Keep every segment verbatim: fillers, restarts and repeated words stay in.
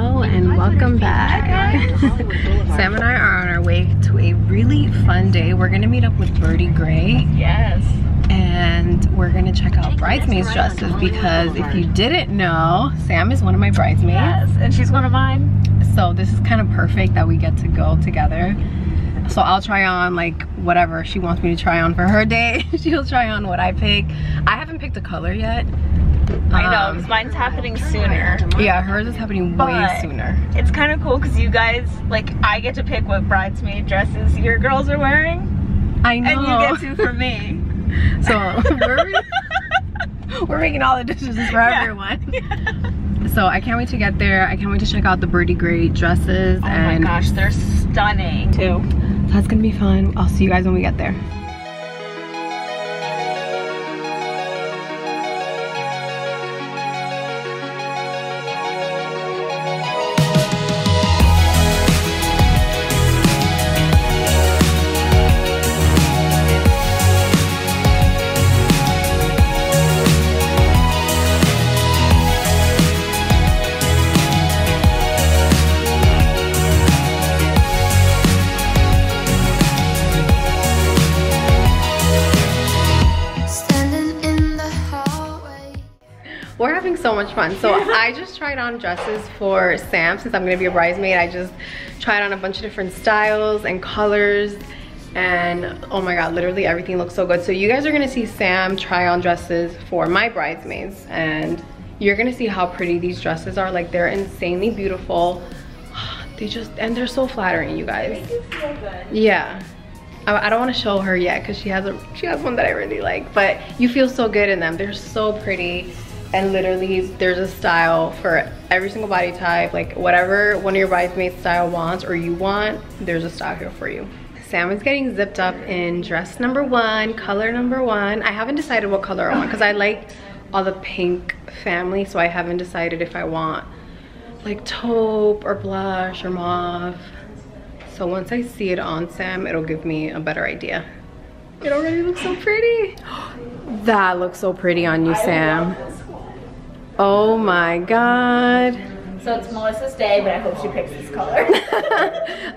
Hello and welcome back. Sam and I are on our way to a really fun day. We're gonna meet up with Birdy Grey. Yes. And we're gonna check out bridesmaids dresses because if you didn't know, Sam is one of my bridesmaids. Yes, and she's one of mine. So this is kind of perfect that we get to go together. So I'll try on like whatever she wants me to try on for her day. She'll try on what I pick. I haven't picked a color yet. I know, because um, mine's happening sooner. Yeah, hers is happening but way sooner. It's kind of cool because you guys, like, I get to pick what bridesmaid dresses your girls are wearing. I know. And you get to for me. So we're, we're making all the dishes for yeah. everyone. Yeah. So I can't wait to get there. I can't wait to check out the Birdy Grey dresses. Oh and my gosh, they're stunning too. So that's going to be fun. I'll see you guys when we get there. We're having so much fun. So I just tried on dresses for Sam since I'm gonna be a bridesmaid. I just tried on a bunch of different styles and colors and oh my god, literally everything looks so good. So you guys are gonna see Sam try on dresses for my bridesmaids and you're gonna see how pretty these dresses are. Like they're insanely beautiful. They just, and they're so flattering, you guys. They make you feel good. Yeah. I don't want to show her yet because she has a she has one that I really like, but you feel so good in them. They're so pretty. And literally there's a style for every single body type, like whatever one of your bridesmaid style wants or you want, there's a style here for you. Sam is getting zipped up in dress number one, color number one. I haven't decided what color I want because I like all the pink family, so I haven't decided if I want like taupe or blush or mauve. So once I see it on Sam, it'll give me a better idea. It already looks so pretty. That looks so pretty on you, Sam. Oh my god. So it's Melissa's day, but I hope she picks this color.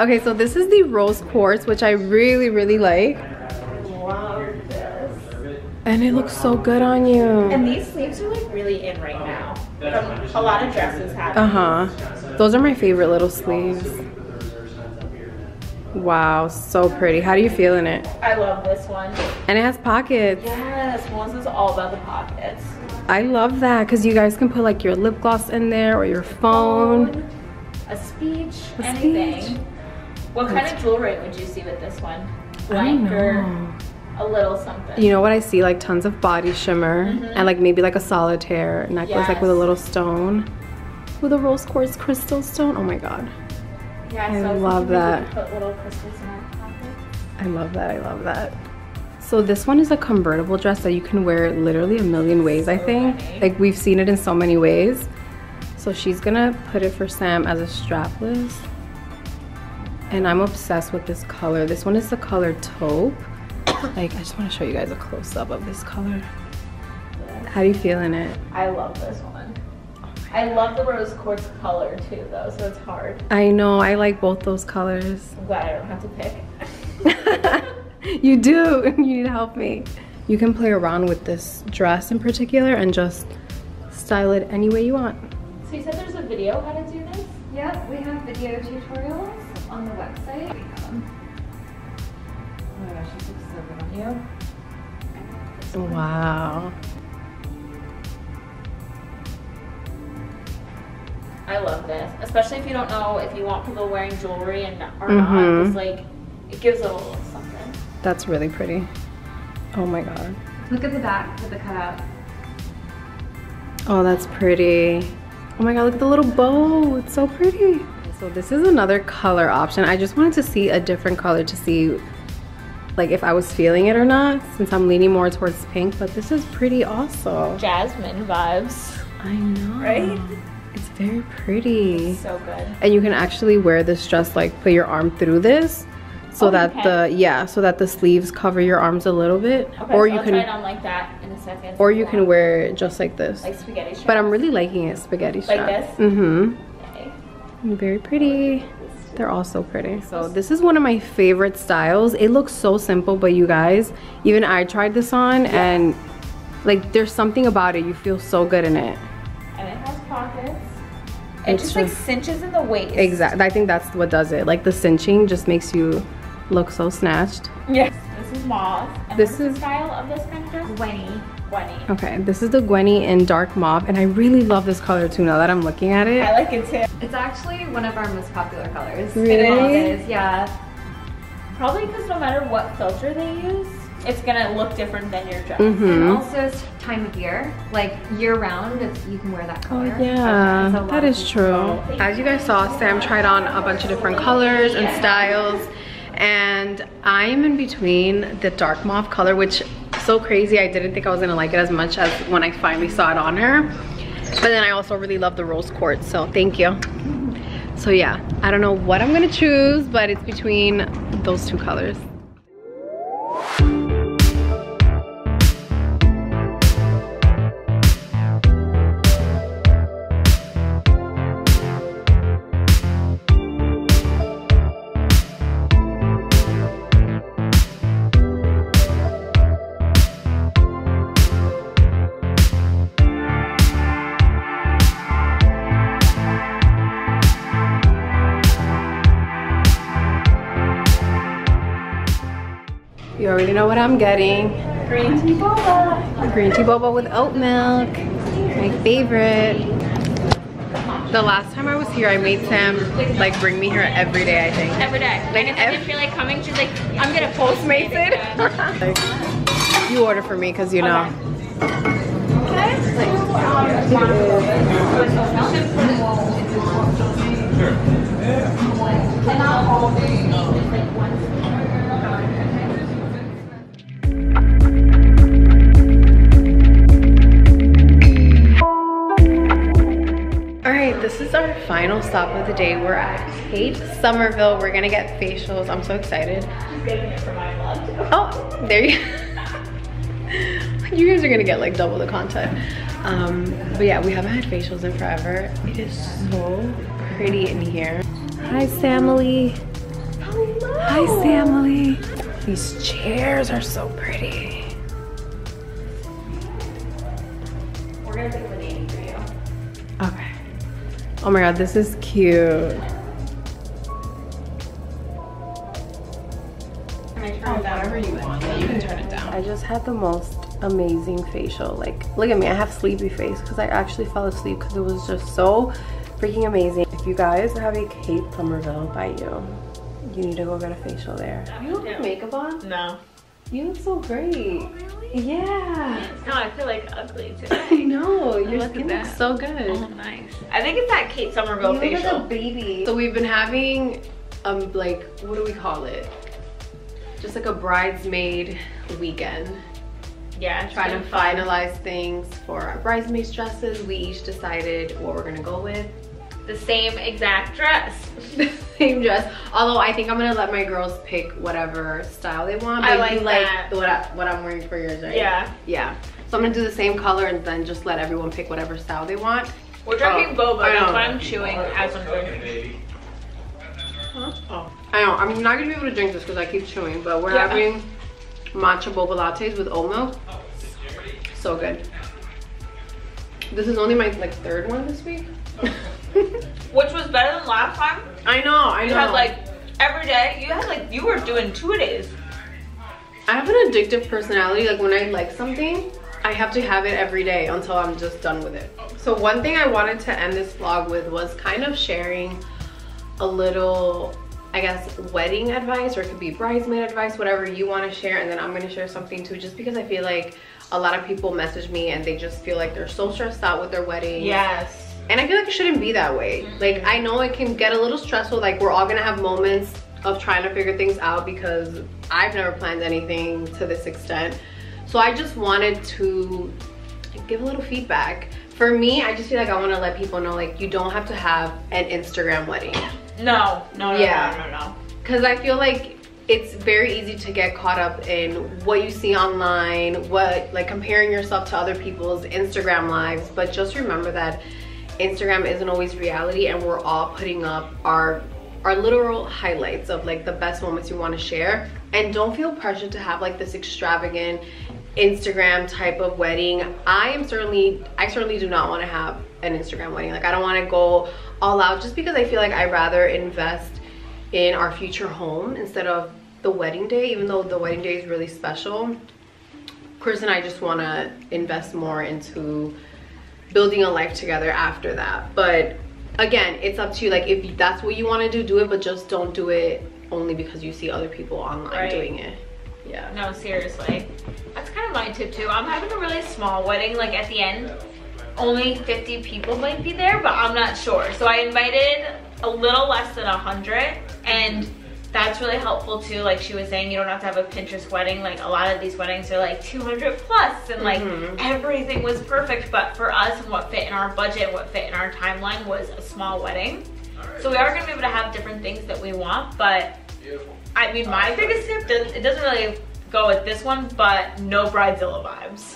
Okay, so this is the rose quartz, which I really, really like. Love this. And it looks so good on you. And these sleeves are like really in right now. From a lot of dresses have these. Uh-huh. Those are my favorite little sleeves. Wow, so pretty. How do you feel in it? I love this one. And it has pockets. Yes, Melissa's all about the pockets. I love that because you guys can put like your lip gloss in there or your phone. A speech, a anything. Speech. What kind That's of jewelry would you see with this one? Like or a little something. You know what I see? Like tons of body shimmer mm-hmm. and like maybe like a solitaire necklace yes. like with a little stone. With a rose quartz crystal stone. Oh my god. Yeah, I so love that. Put little crystals in our pocket. I love that. I love that. So this one is a convertible dress that you can wear literally a million ways, I think. Like we've seen it in so many ways. So she's gonna put it for Sam as a strapless. And I'm obsessed with this color. This one is the color taupe. Like I just wanna show you guys a close up of this color. How do you feel in it? I love this one. I love the rose quartz color too though, so it's hard. I know, I like both those colors. I'm glad I don't have to pick. You do, you need to help me. You can play around with this dress in particular and just style it any way you want. So you said there's a video how to do this? Yep, we have video tutorials on the website. Oh my gosh, this looks so good on you. Wow. I love this, especially if you don't know if you want people wearing jewelry and or mm-hmm. not. It's like, it gives it a little something. That's really pretty. Oh my god. Look at the back with the cutout. Oh, that's pretty. Oh my god, look at the little bow. It's so pretty. So this is another color option. I just wanted to see a different color to see like if I was feeling it or not since I'm leaning more towards pink, but this is pretty also. Jasmine vibes. I know. Right? It's very pretty. It's so good. And you can actually wear this dress like put your arm through this. So oh, that the yeah, so that the sleeves cover your arms a little bit, okay, or so you I'll can try it on like that in a second. Or you yeah. can wear it just like this. Like spaghetti straps. But I'm really liking it, spaghetti straps. Like this. Mm-hmm. Okay. Very pretty. They're all so pretty. So this is one of my favorite styles. It looks so simple, but you guys, even I tried this on, yeah. and like there's something about it. You feel so good in it. And it has pockets. It just, just like cinches in the waist. Exactly. I think that's what does it. Like the cinching just makes you look so snatched. Yes. This is mauve. And this is the style of this kind of dress? Gwenny. Gwenny. Okay, this is the Gwenny in dark mauve, and I really love this color too. Now that I'm looking at it, I like it too. It's actually one of our most popular colors. Really? It is, yeah. Probably because no matter what filter they use, it's gonna look different than your dress. Mm-hmm. And also, it's time of year, like year round, it's, you can wear that color. Oh, yeah, so that is true. As you guys saw, Sam tried on a bunch of different colors and styles. And I'm in between the dark mauve color, which is so crazy. I didn't think I was gonna like it as much as when I finally saw it on her. But then I also really love the rose quartz, so thank you. So yeah, I don't know what I'm gonna choose, but it's between those two colors. You already know what I'm getting. Green tea boba. Green tea boba with oat milk. My favorite. The last time I was here, I made Sam like bring me here every day, I think. Every day. Like, and if I didn't feel like coming, she's like, I'm gonna Postmates it. You order for me, cause you know. Okay. This is our final stop of the day. We're at Kate Somerville. We're gonna get facials. I'm so excited. I'm getting it for my vlog too. Oh, there you go. You guys are gonna get like double the content. Um, but yeah, we haven't had facials in forever. It is so pretty in here. Hi, Samily. Hello. Hi, Samily. These chairs are so pretty. We're gonna pick the name for you. Okay. Oh my god, this is cute. Can I turn it down wherever you want? You can turn it down. I just had the most amazing facial. Like, look at me, I have sleepy face because I actually fell asleep because it was just so freaking amazing. If you guys have a Kate Somerville by you, you need to go get a facial there. You don't have makeup on? No. You look so great. Oh, really? Yeah. No, I feel like ugly today. I know. Your skin looks so good. Oh, nice. I think it's that Kate Somerville facial. You look like a baby. So we've been having, um, like, what do we call it? Just like a bridesmaid weekend. Yeah. Trying to finalize things for our bridesmaids' dresses. We each decided what we're gonna go with. The same exact dress. The same dress. Although I think I'm gonna let my girls pick whatever style they want. But I like, you like that. What, I, what I'm wearing for yours, right? Yeah. Yeah. So I'm gonna do the same color and then just let everyone pick whatever style they want. We're drinking oh, boba. That's why I'm chewing oh, as I'm drinking. Huh? Oh. I know. I'm not gonna be able to drink this because I keep chewing. But we're yeah. having matcha boba lattes with oat milk. So good. This is only my like third one this week. Which was better than last time. I know, I know. You had like every day. You had like you were doing two days. I have an addictive personality. Like when I like something, I have to have it every day until I'm just done with it. So one thing I wanted to end this vlog with was kind of sharing a little, I guess, wedding advice, or it could be bridesmaid advice, whatever you want to share, and then I'm going to share something too, just because I feel like a lot of people message me and they just feel like they're so stressed out with their wedding. Yes. And I feel like it shouldn't be that way. Like, I know it can get a little stressful. Like, we're all gonna have moments of trying to figure things out because I've never planned anything to this extent. So I just wanted to give a little feedback. For me, I just feel like I wanna let people know, like, you don't have to have an Instagram wedding. No, no, no, yeah. no, no, no, no. Because I feel like it's very easy to get caught up in what you see online, what, like, comparing yourself to other people's Instagram lives. But just remember that Instagram isn't always reality, and we're all putting up our our literal highlights of like the best moments you want to share. And don't feel pressured to have like this extravagant Instagram type of wedding. I am certainly, I certainly do not want to have an Instagram wedding. Like, I don't want to go all out just because I feel like I'd rather invest in our future home instead of the wedding day, even though the wedding day is really special. Chris and I just want to invest more into building a life together after that. But again, it's up to you. Like, if that's what you want to do, do it, but just don't do it only because you see other people online right. doing it. Yeah. No, seriously. That's kind of my tip too. I'm having a really small wedding. Like, at the end, only fifty people might be there, but I'm not sure. So I invited a little less than one hundred, and that's really helpful too. Like she was saying, you don't have to have a Pinterest wedding. Like, a lot of these weddings are like two hundred plus, and like mm-hmm. everything was perfect. But for us, and what fit in our budget, what fit in our timeline, was a small wedding. Right, so we are gonna be able to have different things that we want. But beautiful. I mean, my biggest tip, does, it doesn't really go with this one, but no Bridezilla vibes.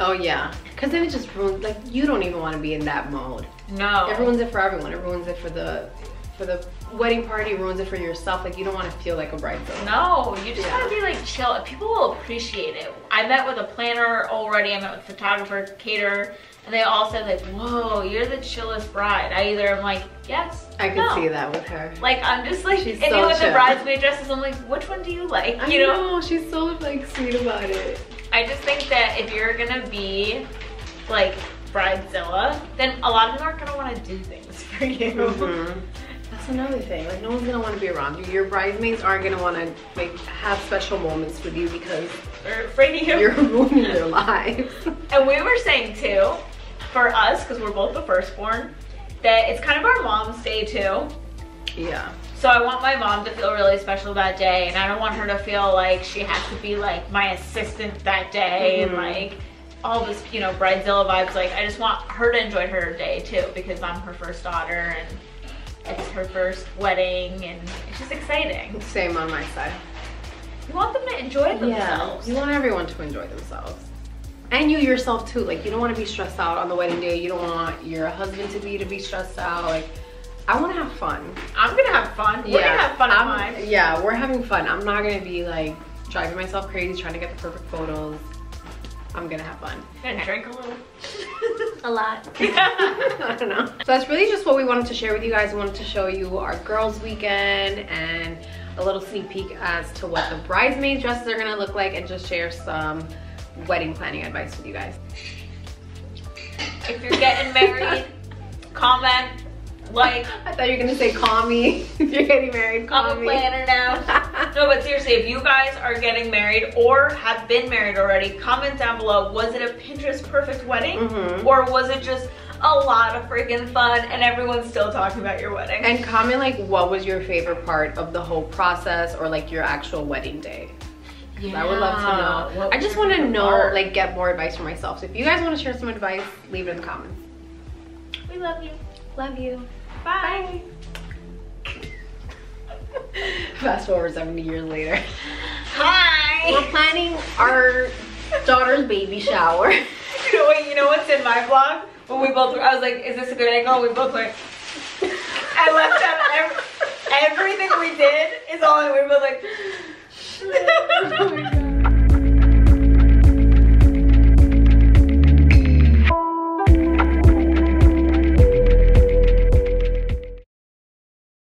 Oh yeah, because then it just ruins, like, you don't even want to be in that mode. No. It ruins it for everyone. It ruins it for the, for the wedding party, ruins it for yourself. Like, you don't want to feel like a bridezilla. No, you just yeah. gotta be like chill. People will appreciate it. I met with a planner already, I met with a photographer, caterer, and they all said like, whoa, you're the chillest bride. I either am like, yes, I no. can see that with her. Like, I'm just like, she's and so with chill. The bridesmaid dresses, I'm like, which one do you like? You I know? know, she's so like sweet about it. I just think that if you're gonna be like bridezilla, then a lot of them aren't gonna want to do things for you. Mm-hmm. That's another thing. Like, no one's gonna want to be around you. Your bridesmaids aren't gonna want to like have special moments with you because they're afraid of you. You're ruining their lives. And we were saying too, for us, because we're both the firstborn, that it's kind of our mom's day too. Yeah. So I want my mom to feel really special that day, and I don't want her to feel like she has to be like my assistant that day mm-hmm. and like all this, you know, bridezilla vibes. Like, I just want her to enjoy her day too, because I'm her first daughter and it's her first wedding, and it's just exciting. Same on my side. You want them to enjoy themselves. Yeah, you want everyone to enjoy themselves. And you yourself too. Like, you don't want to be stressed out on the wedding day. You don't want your husband to be to be stressed out. Like, I want to have fun. I'm going to have fun. Yeah. We're going to have fun on mine. Yeah, we're having fun. I'm not going to be like driving myself crazy trying to get the perfect photos. I'm going to have fun. I'm going to drink a little. A lot. I don't know. So that's really just what we wanted to share with you guys. We wanted to show you our girls' weekend and a little sneak peek as to what the bridesmaid dresses are going to look like, and just share some wedding planning advice with you guys. If you're getting married, comment. Like, I thought you were gonna say call me if you're getting married. Call I'm me. I'm a planner now. No, but seriously, if you guys are getting married or have been married already, comment down below. Was it a Pinterest perfect wedding, mm-hmm. or was it just a lot of freaking fun and everyone's still talking about your wedding? And comment like, what was your favorite part of the whole process, or like your actual wedding day? Yeah. I would love to know. What I just want to know, part? like, get more advice for myself. So if you guys want to share some advice, leave it in the comments. We love you. Love you. Bye. Fast forward seventy years later. Hi. We're planning our daughter's baby shower. You know what? You know what's in my vlog? When we both, were, I was like, "Is this a good angle?" We both like, I left out every, everything we did. Is all we were like.